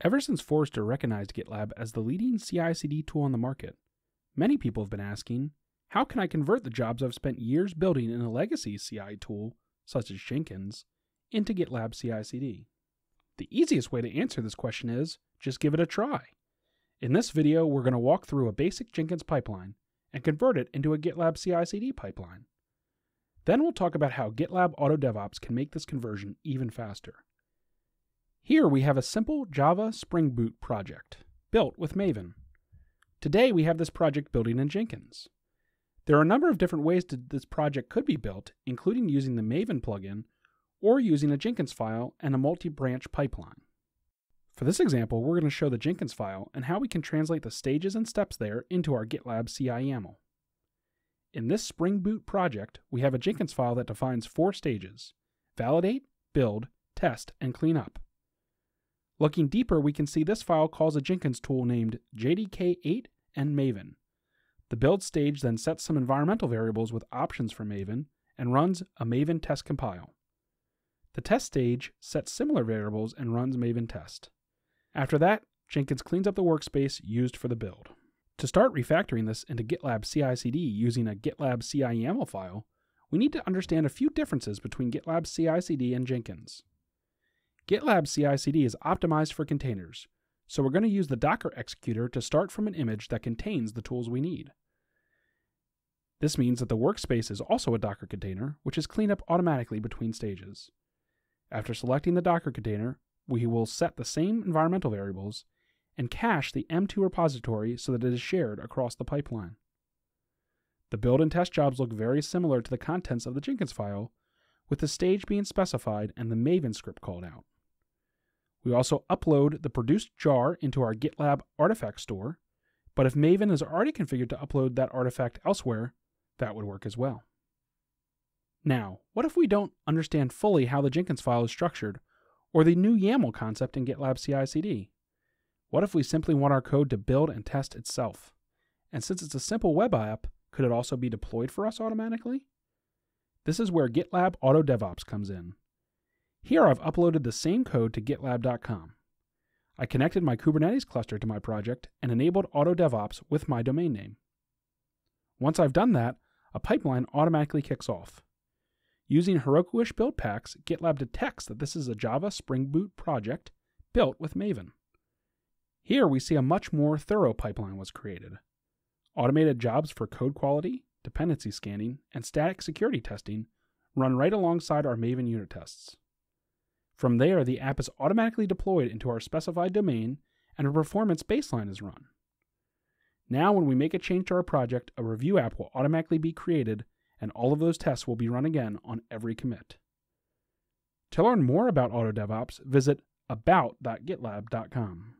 Ever since Forrester recognized GitLab as the leading CI/CD tool on the market, many people have been asking, how can I convert the jobs I've spent years building in a legacy CI tool, such as Jenkins, into GitLab CI/CD? The easiest way to answer this question is, just give it a try. In this video, we're going to walk through a basic Jenkins pipeline and convert it into a GitLab CI/CD pipeline. Then we'll talk about how GitLab Auto DevOps can make this conversion even faster. Here we have a simple Java Spring Boot project, built with Maven. Today we have this project building in Jenkins. There are a number of different ways this project could be built, including using the Maven plugin or using a Jenkins file and a multi-branch pipeline. For this example, we're going to show the Jenkins file and how we can translate the stages and steps there into our GitLab CI YAML. In this Spring Boot project, we have a Jenkins file that defines 4 stages: validate, build, test, and clean up. Looking deeper, we can see this file calls a Jenkins tool named JDK8 and Maven. The build stage then sets some environmental variables with options for Maven and runs a Maven test compile. The test stage sets similar variables and runs Maven test. After that, Jenkins cleans up the workspace used for the build. To start refactoring this into GitLab CI/CD using a GitLab CI YAML file, we need to understand a few differences between GitLab CI/CD and Jenkins. GitLab CI/CD is optimized for containers, so we're going to use the Docker executor to start from an image that contains the tools we need. This means that the workspace is also a Docker container, which is cleaned up automatically between stages. After selecting the Docker container, we will set the same environmental variables and cache the M2 repository so that it is shared across the pipeline. The build and test jobs look very similar to the contents of the Jenkins file, with the stage being specified and the Maven script called out. We also upload the produced jar into our GitLab artifact store, but if Maven is already configured to upload that artifact elsewhere, that would work as well. Now, what if we don't understand fully how the Jenkins file is structured, or the new YAML concept in GitLab CI/CD? What if we simply want our code to build and test itself? And since it's a simple web app, could it also be deployed for us automatically? This is where GitLab Auto DevOps comes in. Here I've uploaded the same code to gitlab.com. I connected my Kubernetes cluster to my project and enabled Auto DevOps with my domain name. Once I've done that, a pipeline automatically kicks off. Using Herokuish build packs, GitLab detects that this is a Java Spring Boot project built with Maven. Here we see a much more thorough pipeline was created. Automated jobs for code quality, dependency scanning, and static security testing run right alongside our Maven unit tests. From there, the app is automatically deployed into our specified domain and a performance baseline is run. Now when we make a change to our project, a review app will automatically be created and all of those tests will be run again on every commit. To learn more about Auto DevOps, visit about.gitlab.com.